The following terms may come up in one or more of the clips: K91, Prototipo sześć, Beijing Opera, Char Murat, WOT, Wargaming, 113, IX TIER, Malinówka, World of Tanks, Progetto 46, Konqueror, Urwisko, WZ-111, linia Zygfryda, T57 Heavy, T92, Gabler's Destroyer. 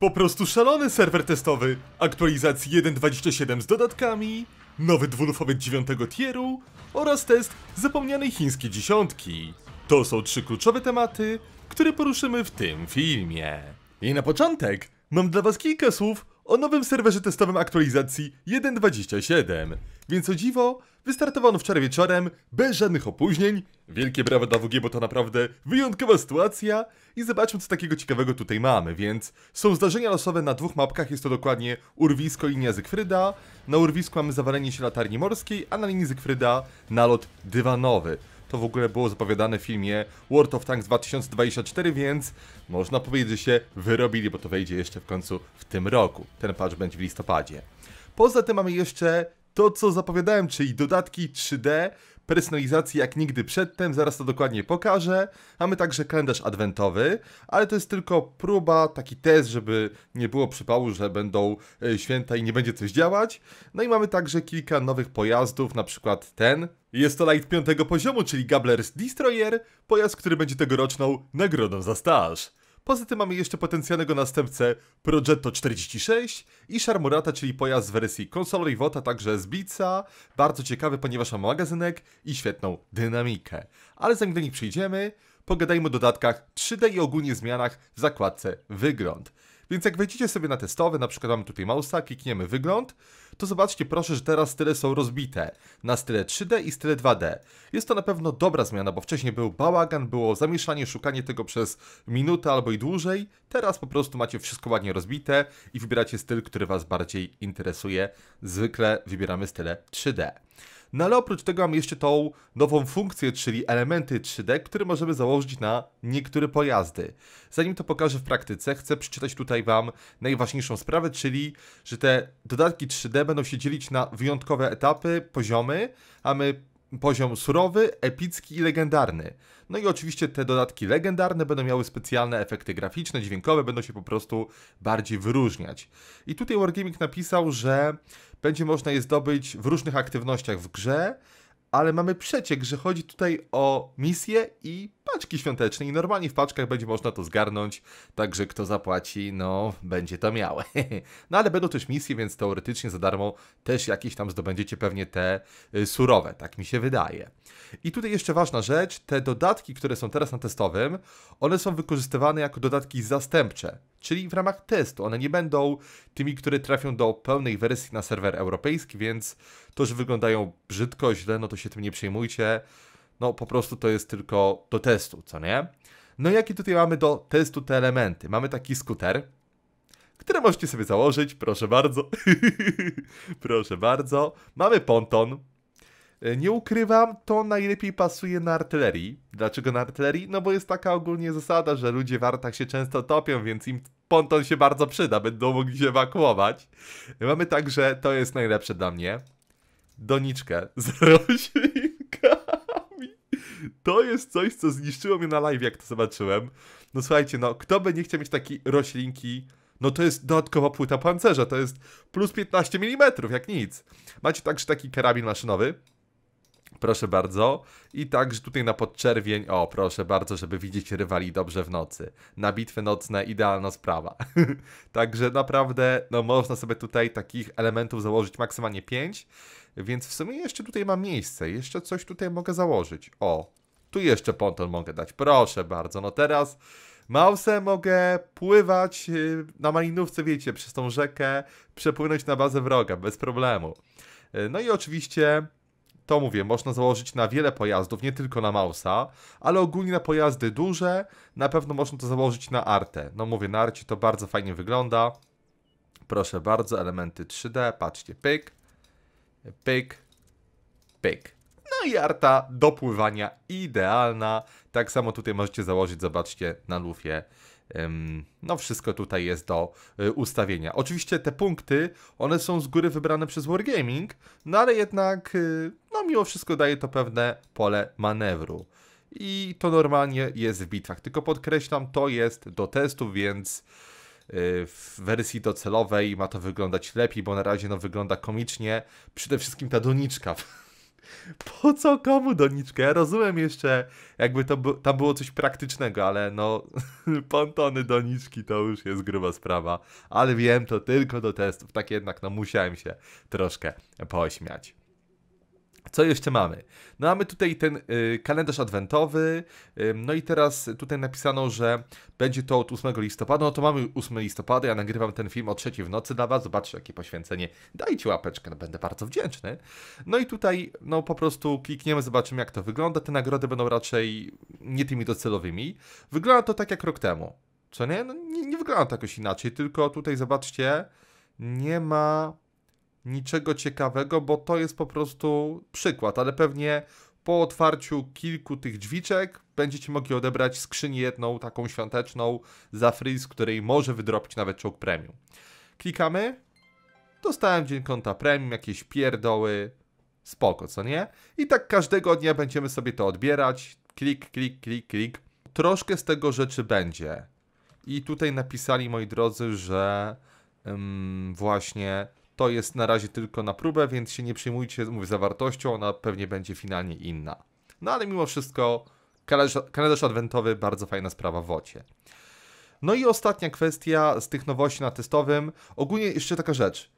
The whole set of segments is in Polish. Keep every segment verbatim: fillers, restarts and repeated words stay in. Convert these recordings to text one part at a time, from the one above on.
Po prostu szalony serwer testowy, aktualizacji jeden dwadzieścia siedem z dodatkami, nowy dwulufowy dziewiątego tieru oraz test zapomnianej chińskiej dziesiątki. To są trzy kluczowe tematy, które poruszymy w tym filmie. I na początek mam dla was kilka słów o nowym serwerze testowym aktualizacji jeden dwadzieścia siedem. Więc o dziwo, wystartowano wczoraj wieczorem, bez żadnych opóźnień. Wielkie brawa dla W G, bo to naprawdę wyjątkowa sytuacja. I zobaczmy, co takiego ciekawego tutaj mamy. Więc są zdarzenia losowe na dwóch mapkach, jest to dokładnie Urwisko i linia Zygfryda. Na Urwisku mamy zawalenie się latarni morskiej, a na linii Zygfryda nalot dywanowy. To w ogóle było zapowiadane w filmie World of Tanks dwa tysiące dwadzieścia cztery, więc można powiedzieć, że się wyrobili, bo to wejdzie jeszcze w końcu w tym roku. Ten patch będzie w listopadzie. Poza tym mamy jeszcze to, co zapowiadałem, czyli dodatki trzy D, personalizacji jak nigdy przedtem, zaraz to dokładnie pokażę. Mamy także kalendarz adwentowy, ale to jest tylko próba, taki test, żeby nie było przypału, że będą święta i nie będzie coś działać. No i mamy także kilka nowych pojazdów, na przykład ten. Jest to light piątego poziomu, czyli Gabler's Destroyer, pojazd, który będzie tegoroczną nagrodą za staż. Poza tym mamy jeszcze potencjalnego następcę Progetto czterdzieści sześć i Char Murata, czyli pojazd z wersji konsolowej W O T, a także z Blitza. Bardzo ciekawy, ponieważ ma magazynek i świetną dynamikę. Ale zanim do nich przyjdziemy, pogadajmy o dodatkach trzy D i ogólnie zmianach w zakładce Wygląd. Więc jak wejdziecie sobie na testowe, na przykład mamy tutaj mouse'a, klikniemy Wygląd, to zobaczcie proszę, że teraz style są rozbite na style trzy D i style dwa D. Jest to na pewno dobra zmiana, bo wcześniej był bałagan, było zamieszanie, szukanie tego przez minutę albo i dłużej. Teraz po prostu macie wszystko ładnie rozbite i wybieracie styl, który was bardziej interesuje. Zwykle wybieramy style trzy D. No ale oprócz tego mamy jeszcze tą nową funkcję, czyli elementy trzy D, które możemy założyć na niektóre pojazdy. Zanim to pokażę w praktyce, chcę przeczytać tutaj wam najważniejszą sprawę, czyli że te dodatki trzy D będą się dzielić na wyjątkowe etapy, poziomy, a my poziom surowy, epicki i legendarny. No i oczywiście te dodatki legendarne będą miały specjalne efekty graficzne, dźwiękowe, będą się po prostu bardziej wyróżniać. I tutaj Wargaming napisał, że będzie można je zdobyć w różnych aktywnościach w grze, ale mamy przeciek, że chodzi tutaj o misje i paczki świąteczne i normalnie w paczkach będzie można to zgarnąć, także kto zapłaci, no będzie to miał. No ale będą też misje, więc teoretycznie za darmo też jakieś tam zdobędziecie pewnie te surowe, tak mi się wydaje. I tutaj jeszcze ważna rzecz, te dodatki, które są teraz na testowym, one są wykorzystywane jako dodatki zastępcze, czyli w ramach testu. One nie będą tymi, które trafią do pełnej wersji na serwer europejski, więc to, że wyglądają brzydko, źle, no to się tym nie przejmujcie. No po prostu to jest tylko do testu, co nie? No jakie tutaj mamy do testu te elementy? Mamy taki skuter, który możecie sobie założyć, proszę bardzo. Proszę bardzo. Mamy ponton. Nie ukrywam, to najlepiej pasuje na artylerii. Dlaczego na artylerii? No bo jest taka ogólnie zasada, że ludzie w artach się często topią, więc im ponton się bardzo przyda, będą mogli się ewakuować. Mamy także, to jest najlepsze dla mnie, doniczkę z roślinkami. To jest coś, co zniszczyło mnie na live, jak to zobaczyłem. No słuchajcie, no kto by nie chciał mieć takiej roślinki? No to jest dodatkowa płyta pancerza, to jest plus piętnaście milimetrów, jak nic. Macie także taki karabin maszynowy. Proszę bardzo. I także tutaj na podczerwień, o proszę bardzo, żeby widzieć rywali dobrze w nocy. Na bitwy nocne idealna sprawa. Także naprawdę, no można sobie tutaj takich elementów założyć maksymalnie pięć. Więc w sumie jeszcze tutaj mam miejsce, jeszcze coś tutaj mogę założyć. O, tu jeszcze ponton mogę dać, proszę bardzo. No teraz mouse'em mogę pływać na Malinówce, wiecie, przez tą rzekę, przepłynąć na bazę wroga, bez problemu. No i oczywiście to mówię, można założyć na wiele pojazdów, nie tylko na mouse'a, ale ogólnie na pojazdy duże, na pewno można to założyć na artę. No mówię, na arcie to bardzo fajnie wygląda. Proszę bardzo, elementy trzy D, patrzcie, pyk, pyk, pyk. No i arta do pływania idealna. Tak samo tutaj możecie założyć, zobaczcie, na lufie. No wszystko tutaj jest do ustawienia. Oczywiście te punkty, one są z góry wybrane przez Wargaming, no ale jednak, no mimo wszystko daje to pewne pole manewru. I to normalnie jest w bitwach. Tylko podkreślam, to jest do testu, więc w wersji docelowej ma to wyglądać lepiej, bo na razie no wygląda komicznie. Przede wszystkim ta doniczka. Po co komu doniczkę? Ja rozumiem jeszcze, jakby to tam było coś praktycznego, ale no pontony, doniczki to już jest gruba sprawa. Ale wiem, to tylko do testów. Tak jednak, no musiałem się troszkę pośmiać. Co jeszcze mamy? No mamy tutaj ten y, kalendarz adwentowy, y, no i teraz tutaj napisano, że będzie to od ósmego listopada, no to mamy ósmego listopada, ja nagrywam ten film o trzeciej w nocy dla was, zobaczcie jakie poświęcenie, dajcie łapeczkę, no, będę bardzo wdzięczny. No i tutaj no po prostu klikniemy, zobaczymy jak to wygląda, te nagrody będą raczej nie tymi docelowymi, wygląda to tak jak rok temu, co nie? No, nie, nie wygląda to jakoś inaczej, tylko tutaj zobaczcie, nie ma niczego ciekawego, bo to jest po prostu przykład, ale pewnie po otwarciu kilku tych drzwiczek będziecie mogli odebrać skrzynię jedną taką świąteczną za free, z której może wydropić nawet czołg premium. Klikamy. Dostałem dzień konta premium, jakieś pierdoły, spoko, co nie? I tak każdego dnia będziemy sobie to odbierać. Klik, klik, klik, klik. Troszkę z tego rzeczy będzie. I tutaj napisali, moi drodzy, że ym, właśnie... To jest na razie tylko na próbę, więc się nie przejmujcie, mówię, zawartością, ona pewnie będzie finalnie inna. No ale mimo wszystko kalendarz adwentowy, bardzo fajna sprawa w wocie. No i ostatnia kwestia z tych nowości na testowym. Ogólnie jeszcze taka rzecz.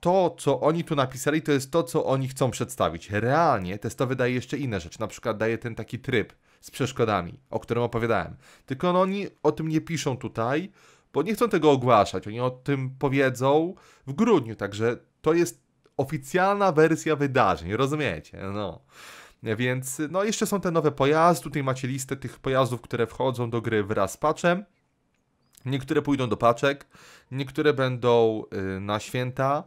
To, co oni tu napisali, to jest to, co oni chcą przedstawić. Realnie testowy daje jeszcze inne rzeczy, na przykład daje ten taki tryb z przeszkodami, o którym opowiadałem. Tylko no, oni o tym nie piszą tutaj, bo nie chcą tego ogłaszać, oni o tym powiedzą w grudniu, także to jest oficjalna wersja wydarzeń, rozumiecie, no. Więc, no jeszcze są te nowe pojazdy, tutaj macie listę tych pojazdów, które wchodzą do gry wraz z patchem. Niektóre pójdą do paczek, niektóre będą na święta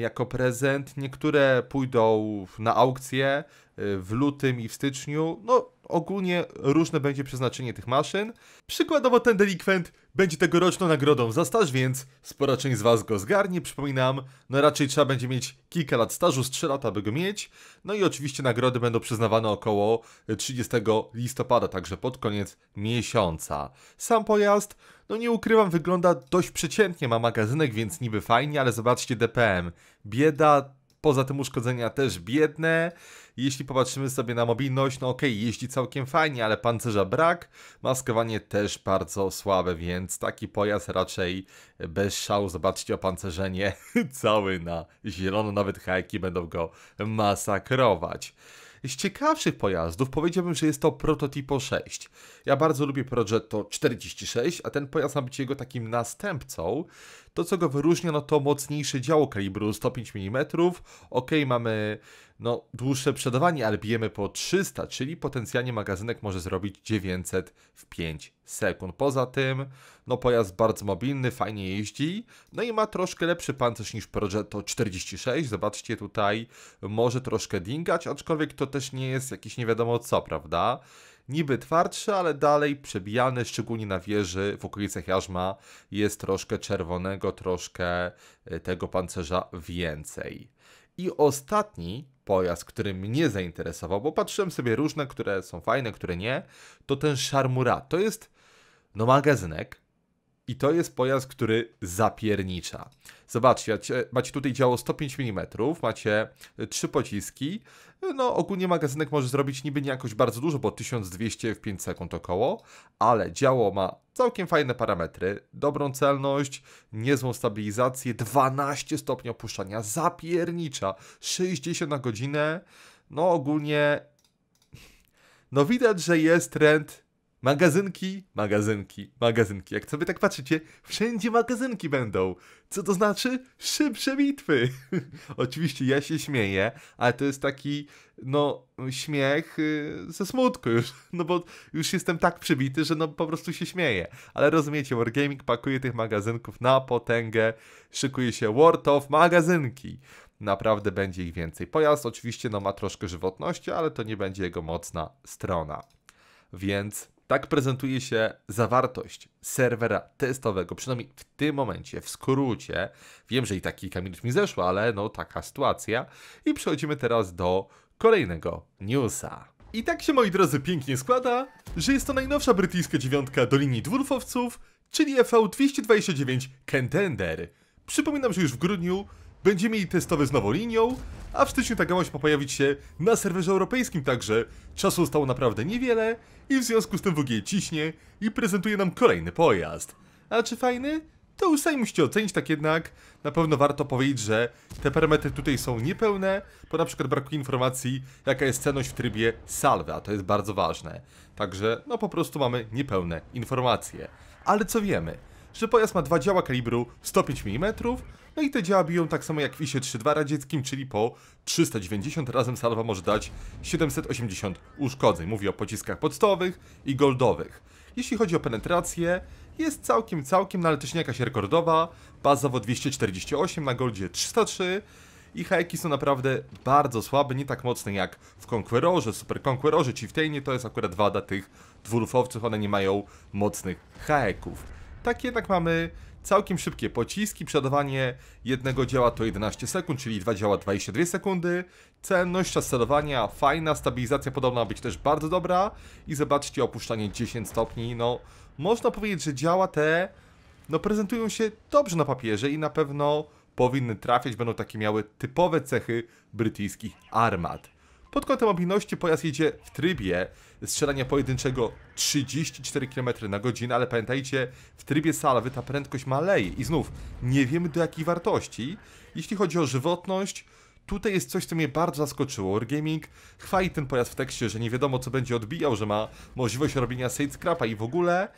jako prezent, niektóre pójdą na aukcję w lutym i w styczniu. No ogólnie różne będzie przeznaczenie tych maszyn. Przykładowo ten delikwent będzie tegoroczną nagrodą za staż, więc spora część z was go zgarnie. Przypominam, no raczej trzeba będzie mieć kilka lat stażu, z trzy lata by go mieć. No i oczywiście nagrody będą przyznawane około trzydziestego listopada, także pod koniec miesiąca. Sam pojazd, no nie ukrywam, wygląda dość przeciętnie, ma magazynek, więc niby fajnie, ale zobaczcie D P M. Bieda, poza tym uszkodzenia też biedne. Jeśli popatrzymy sobie na mobilność, no okej, jeździ całkiem fajnie, ale pancerza brak. Maskowanie też bardzo słabe, więc taki pojazd raczej bez szału. Zobaczcie, opancerzenie cały na zielono, nawet hajki będą go masakrować. Z ciekawszych pojazdów powiedziałbym, że jest to Prototipo sześć. Ja bardzo lubię Progetto czterdzieści sześć, a ten pojazd ma być jego takim następcą. To, co go wyróżnia, no to mocniejsze działo kalibru sto pięć milimetrów. Ok, mamy no, dłuższe przodowanie, ale bijemy po trzysta, czyli potencjalnie magazynek może zrobić dziewięćset w pięć sekund. Poza tym, no pojazd bardzo mobilny, fajnie jeździ, no i ma troszkę lepszy pancerz niż Progetto czterdzieści sześć. Zobaczcie tutaj, może troszkę dingać, aczkolwiek to też nie jest jakiś nie wiadomo co, prawda? Niby twardszy, ale dalej przebijany, szczególnie na wieży, w okolicach jarzma jest troszkę czerwonego, troszkę tego pancerza więcej. I ostatni pojazd, który mnie zainteresował, bo patrzyłem sobie różne, które są fajne, które nie, to ten Char Murat. To jest no magazynek i to jest pojazd, który zapiernicza. Zobaczcie, macie tutaj działo sto pięć milimetrów, macie trzy pociski. No ogólnie magazynek może zrobić niby nie jakoś bardzo dużo, bo tysiąc dwieście w pięć sekund około, ale działo ma całkiem fajne parametry, dobrą celność, niezłą stabilizację, dwanaście stopni opuszczania, zapiernicza, sześćdziesiąt na godzinę. No ogólnie no widać, że jest trend magazynki, magazynki, magazynki. Jak sobie tak patrzycie, wszędzie magazynki będą. Co to znaczy? Szybsze bitwy. Oczywiście ja się śmieję, ale to jest taki, no, śmiech ze smutku już. No bo już jestem tak przybity, że no po prostu się śmieję. Ale rozumiecie, Wargaming pakuje tych magazynków na potęgę. Szykuje się World of Magazynki. Naprawdę będzie ich więcej. Pojazd oczywiście no ma troszkę żywotności, ale to nie będzie jego mocna strona. Więc... tak prezentuje się zawartość serwera testowego, przynajmniej w tym momencie, w skrócie. Wiem, że i tak kilka minut mi zeszło, ale no taka sytuacja. I przechodzimy teraz do kolejnego newsa. I tak się, moi drodzy, pięknie składa, że jest to najnowsza brytyjska dziewiątka do linii dwurfowców, czyli F V dwieście dwadzieścia dziewięć Contender. Przypominam, że już w grudniu Będziemy mieli testowe z nową linią, a w styczniu ta gama się ma pojawić się na serwerze europejskim, także czasu zostało naprawdę niewiele i w związku z tym W G ciśnie i prezentuje nam kolejny pojazd. A czy fajny? To już sami musicie ocenić, tak jednak na pewno warto powiedzieć, że te parametry tutaj są niepełne, bo na przykład brakuje informacji, jaka jest cenność w trybie salwy, a to jest bardzo ważne. Także no po prostu mamy niepełne informacje. Ale co wiemy? Że pojazd ma dwa działa kalibru sto pięć milimetrów, no i te działa biją tak samo jak w I S-trzy dwa radzieckim, czyli po trzysta dziewięćdziesiąt, razem salwa może dać siedemset osiemdziesiąt uszkodzeń. Mówię o pociskach podstawowych i goldowych. Jeśli chodzi o penetrację, jest całkiem, całkiem, no ale też nie jakaś rekordowa. Bazowo dwieście czterdzieści osiem, na goldzie trzysta trzy i hajki są naprawdę bardzo słabe, nie tak mocne jak w Konquerorze, Super Konquerorze, Chieftain, to jest akurat wada tych dwurufowców, one nie mają mocnych haeków. Tak jednak mamy całkiem szybkie pociski, przeładowanie jednego działa to jedenaście sekund, czyli dwa działa dwadzieścia dwie sekundy. Cenność, czas celowania fajna, stabilizacja podobna być też bardzo dobra. I zobaczcie, opuszczanie dziesięć stopni, no można powiedzieć, że działa te no prezentują się dobrze na papierze i na pewno powinny trafiać, będą takie miały typowe cechy brytyjskich armat. Pod kątem mobilności pojazd jedzie w trybie strzelania pojedynczego trzydzieści cztery kilometry na godzinę, ale pamiętajcie, w trybie salwy ta prędkość maleje i znów nie wiemy do jakiej wartości. Jeśli chodzi o żywotność, tutaj jest coś, co mnie bardzo zaskoczyło. Wargaming chwali ten pojazd w tekście, że nie wiadomo co będzie odbijał, że ma możliwość robienia sidescrapa i w ogóle,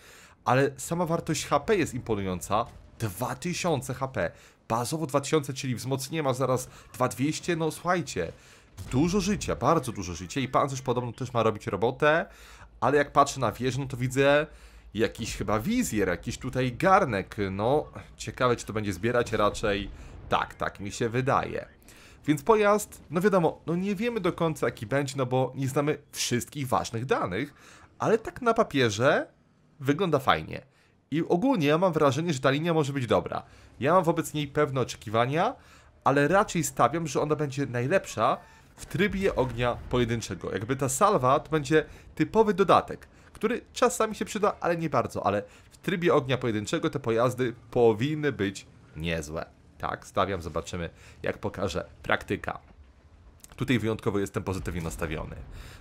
ale sama wartość H P jest imponująca, dwa tysiące HP, bazowo dwa tysiące, czyli wzmocnienie ma zaraz dwa tysiące dwieście, no słuchajcie. Dużo życia, bardzo dużo życia i pancerz podobno też ma robić robotę, ale jak patrzę na wieżę, no to widzę jakiś chyba wizjer, jakiś tutaj garnek, no ciekawe czy to będzie zbierać raczej, tak, tak mi się wydaje. Więc pojazd, no wiadomo, no nie wiemy do końca jaki będzie, no bo nie znamy wszystkich ważnych danych, ale tak na papierze wygląda fajnie. I ogólnie ja mam wrażenie, że ta linia może być dobra. Ja mam wobec niej pewne oczekiwania, ale raczej stawiam, że ona będzie najlepsza w trybie ognia pojedynczego. Jakby ta salwa to będzie typowy dodatek, który czasami się przyda, ale nie bardzo. Ale w trybie ognia pojedynczego te pojazdy powinny być niezłe. Tak, stawiam, zobaczymy jak pokaże praktyka. Tutaj wyjątkowo jestem pozytywnie nastawiony.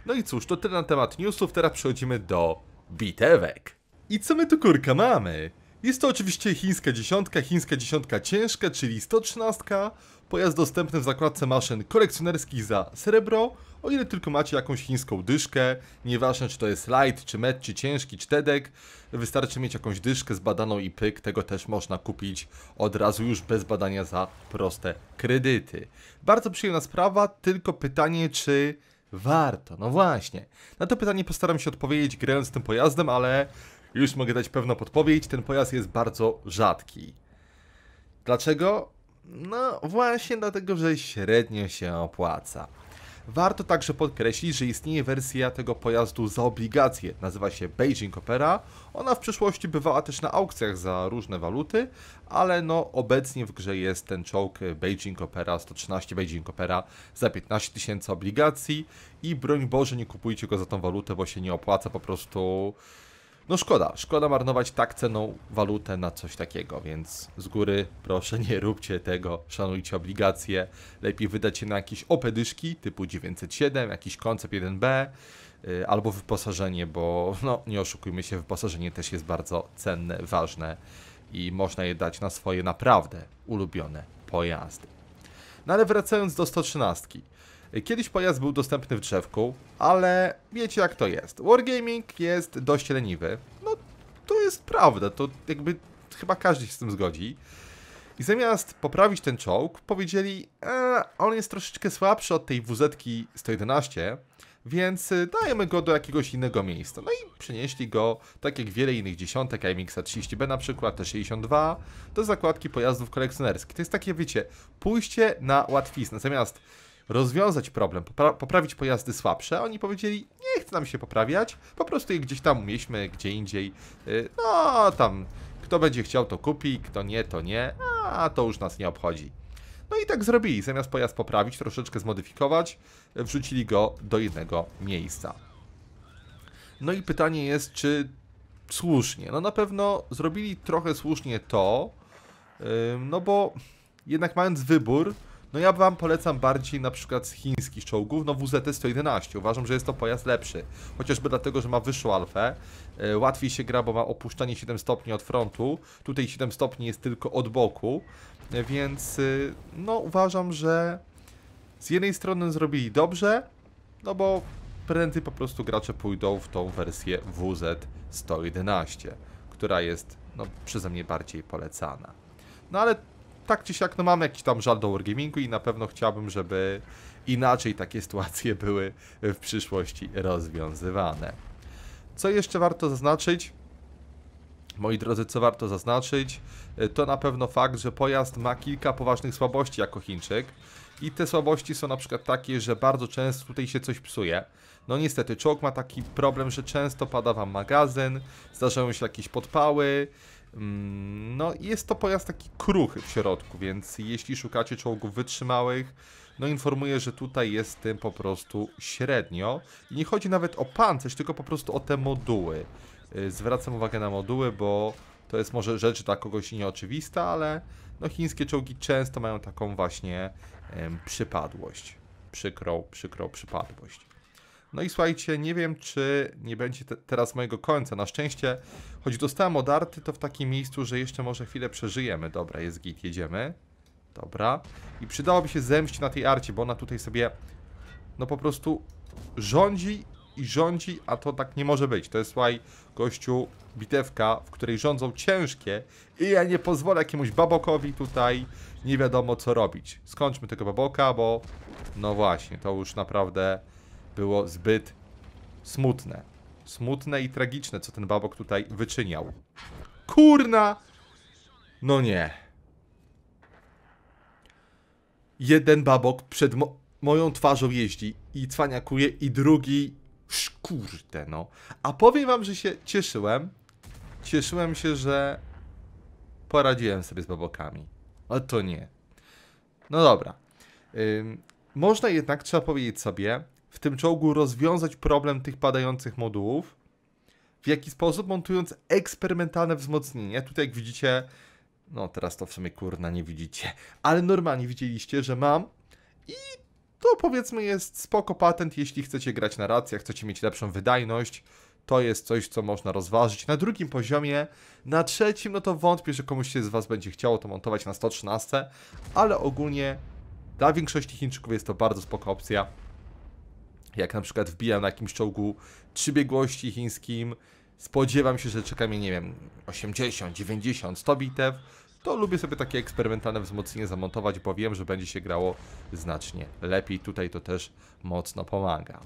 No i cóż, to tyle na temat newsów, teraz przechodzimy do bitewek. I co my tu kurka mamy? Jest to oczywiście chińska dziesiątka, chińska dziesiątka ciężka, czyli sto trzynaście. Pojazd dostępny w zakładce maszyn kolekcjonerskich za srebro, o ile tylko macie jakąś chińską dyszkę, nieważne czy to jest light, czy med, czy ciężki, czy tedek, wystarczy mieć jakąś dyszkę zbadaną i pyk, tego też można kupić od razu już bez badania za proste kredyty. Bardzo przyjemna sprawa, tylko pytanie czy warto, no właśnie. Na to pytanie postaram się odpowiedzieć grając tym pojazdem, ale już mogę dać pewną podpowiedź, ten pojazd jest bardzo rzadki. Dlaczego? No właśnie dlatego, że średnio się opłaca. Warto także podkreślić, że istnieje wersja tego pojazdu za obligacje, nazywa się Beijing Opera. Ona w przeszłości bywała też na aukcjach za różne waluty, ale no obecnie w grze jest ten czołg Beijing Opera, sto trzynaście Beijing Opera za piętnaście tysięcy obligacji i broń Boże nie kupujcie go za tą walutę, bo się nie opłaca po prostu. No szkoda, szkoda marnować tak cenną walutę na coś takiego, więc z góry proszę nie róbcie tego, szanujcie obligacje, lepiej wydać je na jakieś opedyszki typu dziewięćset siedem, jakiś koncept jeden B yy, albo wyposażenie, bo no nie oszukujmy się, wyposażenie też jest bardzo cenne, ważne i można je dać na swoje naprawdę ulubione pojazdy. No ale wracając do sto trzynaście. Kiedyś pojazd był dostępny w drzewku, ale wiecie jak to jest. Wargaming jest dość leniwy. No to jest prawda, to jakby chyba każdy się z tym zgodzi. I zamiast poprawić ten czołg, powiedzieli, e, on jest troszeczkę słabszy od tej WZ sto jedenaście, więc dajemy go do jakiegoś innego miejsca. No i przenieśli go, tak jak wiele innych dziesiątek, A M X trzydzieści B na przykład, T sześćdziesiąt dwa, do zakładki pojazdów kolekcjonerskich. To jest takie, wiecie, pójście na łatwiznę. Zamiast rozwiązać problem, popra poprawić pojazdy słabsze, oni powiedzieli, nie chce nam się poprawiać, po prostu je gdzieś tam umieśćmy, gdzie indziej, yy, no tam, kto będzie chciał to kupi, kto nie to nie, a to już nas nie obchodzi. No i tak zrobili, zamiast pojazd poprawić, troszeczkę zmodyfikować, wrzucili go do jednego miejsca. No i pytanie jest, czy słusznie? No na pewno zrobili trochę słusznie to, yy, no bo jednak mając wybór, no ja wam polecam bardziej na przykład z chińskich czołgów, no W Z sto jedenaście. Uważam, że jest to pojazd lepszy. Chociażby dlatego, że ma wyższą alfę. Yy, łatwiej się gra, bo ma opuszczanie siedem stopni od frontu. Tutaj siedem stopni jest tylko od boku. Yy, więc yy, no uważam, że z jednej strony zrobili dobrze, no bo prędzej po prostu gracze pójdą w tą wersję W Z sto jedenaście, która jest no, przeze mnie bardziej polecana. No ale tak czy siak, no mam jakiś tam żal do Wargamingu i na pewno chciałbym, żeby inaczej takie sytuacje były w przyszłości rozwiązywane. Co jeszcze warto zaznaczyć? Moi drodzy, co warto zaznaczyć? To na pewno fakt, że pojazd ma kilka poważnych słabości jako Chińczyk. I te słabości są na przykład takie, że bardzo często tutaj się coś psuje. No niestety, czołg ma taki problem, że często pada wam magazyn, zdarzają się jakieś podpały. No jest to pojazd taki kruchy w środku, więc jeśli szukacie czołgów wytrzymałych, no informuję, że tutaj jest tym po prostu średnio. I nie chodzi nawet o pancerz, tylko po prostu o te moduły. Zwracam uwagę na moduły, bo to jest może rzecz dla kogoś nieoczywista, ale no chińskie czołgi często mają taką właśnie ym, przypadłość. Przykrą, przykrą przypadłość. No i słuchajcie, nie wiem, czy nie będzie te, teraz mojego końca. Na szczęście, choć dostałem odarty, to w takim miejscu, że jeszcze może chwilę przeżyjemy. Dobra, jest git, jedziemy. Dobra. I przydałoby się zemść na tej arcie, bo ona tutaj sobie no po prostu rządzi i rządzi, a to tak nie może być. To jest, słuchaj, gościu, bitewka, w której rządzą ciężkie i ja nie pozwolę jakiemuś babokowi tutaj nie wiadomo co robić. Skończmy tego baboka, bo no właśnie, to już naprawdę było zbyt smutne. Smutne i tragiczne, co ten babok tutaj wyczyniał. Kurna! No nie. Jeden babok przed mo moją twarzą jeździ i cwaniakuje, i drugi... Kurde no. A powiem wam, że się cieszyłem. Cieszyłem się, że poradziłem sobie z babokami. Ale to nie. No dobra. Ym, można jednak, trzeba powiedzieć sobie, w tym czołgu rozwiązać problem tych padających modułów. W jaki sposób? Montując eksperymentalne wzmocnienia. Tutaj jak widzicie, no teraz to w sumie kurna nie widzicie, ale normalnie widzieliście, że mam i... to powiedzmy jest spoko patent, jeśli chcecie grać na racjach, chcecie mieć lepszą wydajność, to jest coś, co można rozważyć na drugim poziomie, na trzecim no to wątpię, że komuś się z was będzie chciało to montować na sto trzynaście, ale ogólnie dla większości Chińczyków jest to bardzo spoko opcja, jak na przykład wbijam na jakimś czołgu trzybiegłości chińskim, spodziewam się, że czeka mnie, nie wiem, osiemdziesiąt, dziewięćdziesiąt, sto bitew, to lubię sobie takie eksperymentalne wzmocnienie zamontować, bo wiem, że będzie się grało znacznie lepiej. Tutaj to też mocno pomaga.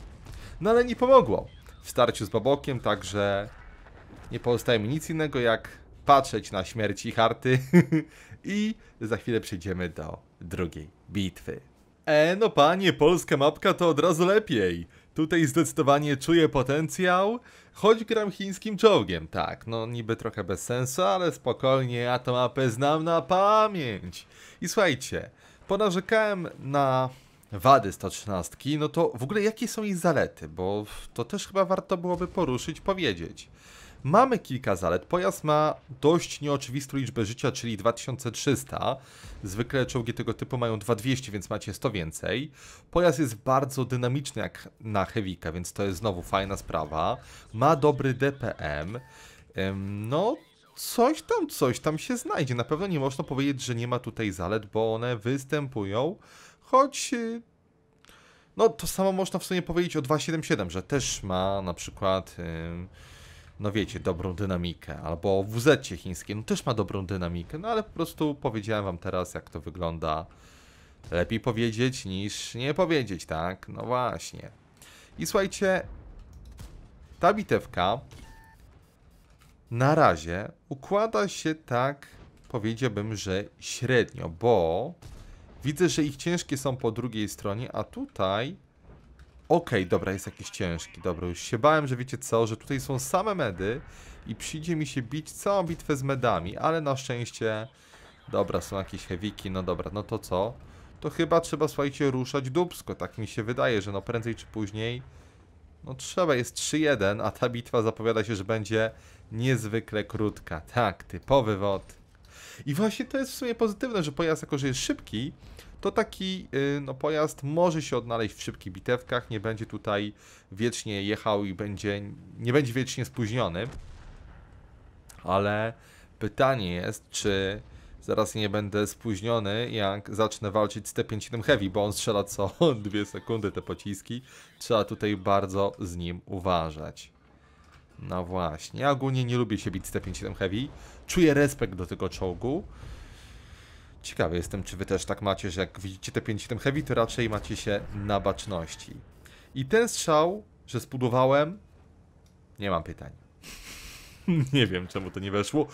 No ale nie pomogło w starciu z babokiem, także nie pozostaje mi nic innego jak patrzeć na śmierć i harty i za chwilę przejdziemy do drugiej bitwy. E, no panie, polska mapka to od razu lepiej. Tutaj zdecydowanie czuję potencjał, choć gram chińskim czołgiem. Tak, no niby trochę bez sensu, ale spokojnie, ja tą mapę znam na pamięć. I słuchajcie, ponarzekałem na wady sto trzynaście, no to w ogóle jakie są jej zalety, bo to też chyba warto byłoby poruszyć, powiedzieć. Mamy kilka zalet. Pojazd ma dość nieoczywistą liczbę życia, czyli dwa tysiące trzysta. Zwykle czołgi tego typu mają dwa tysiące dwieście, więc macie sto więcej. Pojazd jest bardzo dynamiczny jak na Heavy'ka, więc to jest znowu fajna sprawa. Ma dobry D P M. No, coś tam, coś tam się znajdzie. Na pewno nie można powiedzieć, że nie ma tutaj zalet, bo one występują, choć... no, to samo można w sumie powiedzieć o dwieście siedemdziesiąt siedem, że też ma na przykład... no wiecie, dobrą dynamikę, albo W Z chińskie, no też ma dobrą dynamikę, no ale po prostu powiedziałem wam teraz, jak to wygląda. Lepiej powiedzieć niż nie powiedzieć, tak? No właśnie. I słuchajcie, ta bitewka na razie układa się tak, powiedziałbym, że średnio, bo widzę, że ich ciężkie są po drugiej stronie, a tutaj... Okej, okay, dobra, jest jakiś ciężki, dobra, już się bałem, że wiecie co, że tutaj są same medy i przyjdzie mi się bić całą bitwę z medami, ale na szczęście, dobra, są jakieś heavyki, no dobra, no to co? To chyba trzeba, słuchajcie, ruszać dubsko, tak mi się wydaje, że no prędzej czy później, no trzeba, jest trzy jeden, a ta bitwa zapowiada się, że będzie niezwykle krótka, tak, typowy W O T. I właśnie to jest w sumie pozytywne, że pojazd, jako że jest szybki, to taki no, pojazd może się odnaleźć w szybkich bitewkach, nie będzie tutaj wiecznie jechał i będzie, nie będzie wiecznie spóźniony. Ale pytanie jest, czy zaraz nie będę spóźniony, jak zacznę walczyć z T pięćdziesiąt siedem Heavy, bo on strzela co dwie sekundy te pociski. Trzeba tutaj bardzo z nim uważać. No właśnie, ja ogólnie nie lubię się bić z T pięćdziesiąt siedem Heavy. Czuję respekt do tego czołgu. Ciekawy jestem, czy wy też tak macie, że jak widzicie T pięćdziesiąt siedem Heavy, to raczej macie się na baczności. I ten strzał, że spudowałem, nie mam pytań. Nie wiem, czemu to nie weszło.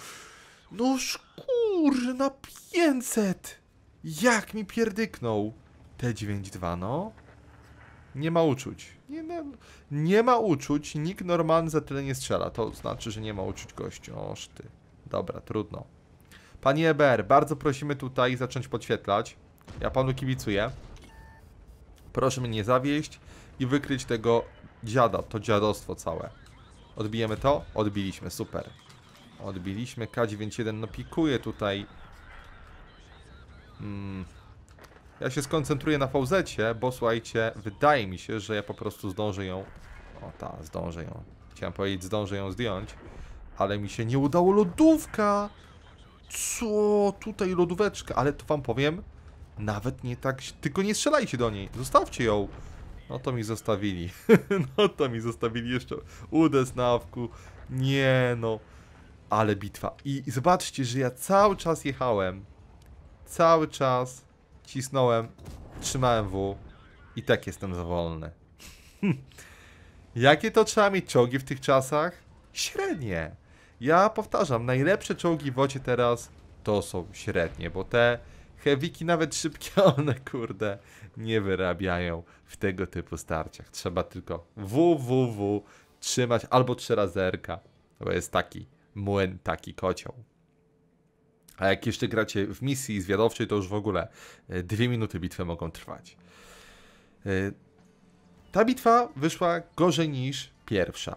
No szkur, na pięćset! Jak mi pierdyknął! T dziewięćdziesiąt dwa, no. Nie ma uczuć. Nie, nie, nie ma uczuć, nikt normalny za tyle nie strzela. To znaczy, że nie ma uczuć gościu. Oż ty. Dobra, trudno. Panie E B R, bardzo prosimy tutaj zacząć podświetlać. Ja panu kibicuję. Proszę mnie nie zawieść i wykryć tego dziada, to dziadostwo całe. Odbijemy to? Odbiliśmy, super. Odbiliśmy K dziewięćdziesiąt jeden, no pikuje tutaj. Hmm. Ja się skoncentruję na V Z-cie, bo słuchajcie, wydaje mi się, że ja po prostu zdążę ją... O ta, zdążę ją. Chciałem powiedzieć, zdążę ją zdjąć. Ale mi się nie udało, lodówka! Co? Tutaj lodóweczka, ale to wam powiem, nawet nie tak... Tylko nie strzelajcie do niej, zostawcie ją. No to mi zostawili. No to mi zostawili jeszcze udes na awku. Nie no. Ale bitwa. I zobaczcie, że ja cały czas jechałem. Cały czas cisnąłem, trzymałem W i tak jestem za wolny. Jakie to trzeba mieć czołgi w tych czasach? Średnie. Ja powtarzam, najlepsze czołgi w wocie teraz to są średnie, bo te heavyki, nawet szybkie, one kurde nie wyrabiają w tego typu starciach. Trzeba tylko W W W trzymać albo trzy razerka, bo jest taki młyn, taki kocioł. A jak jeszcze gracie w misji zwiadowczej, to już w ogóle dwie minuty bitwy mogą trwać. Ta bitwa wyszła gorzej niż pierwsza.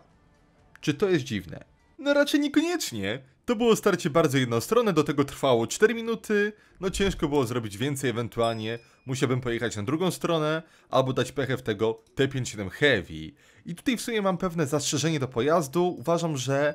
Czy to jest dziwne? No raczej niekoniecznie. To było starcie bardzo jednostronne, do tego trwało cztery minuty, no ciężko było zrobić więcej, ewentualnie musiałbym pojechać na drugą stronę, albo dać pechę w tego T pięćdziesiąt siedem Heavy. I tutaj w sumie mam pewne zastrzeżenie do pojazdu, uważam, że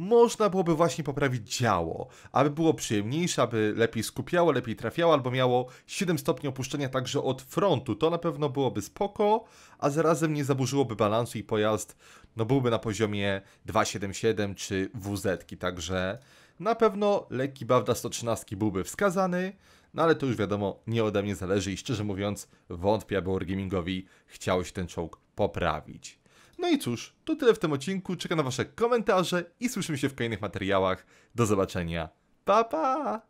można byłoby właśnie poprawić działo, aby było przyjemniejsze, aby lepiej skupiało, lepiej trafiało, albo miało siedem stopni opuszczenia także od frontu, to na pewno byłoby spoko, a zarazem nie zaburzyłoby balansu i pojazd no byłby na poziomie dwieście siedemdziesiąt siedem czy W Z-ki, także na pewno lekki baw dla sto trzynaście byłby wskazany, no ale to już wiadomo, nie ode mnie zależy i szczerze mówiąc wątpię, aby Wargamingowi chciało się ten czołg poprawić. No i cóż, to tyle w tym odcinku, czekam na wasze komentarze i słyszymy się w kolejnych materiałach. Do zobaczenia, pa pa!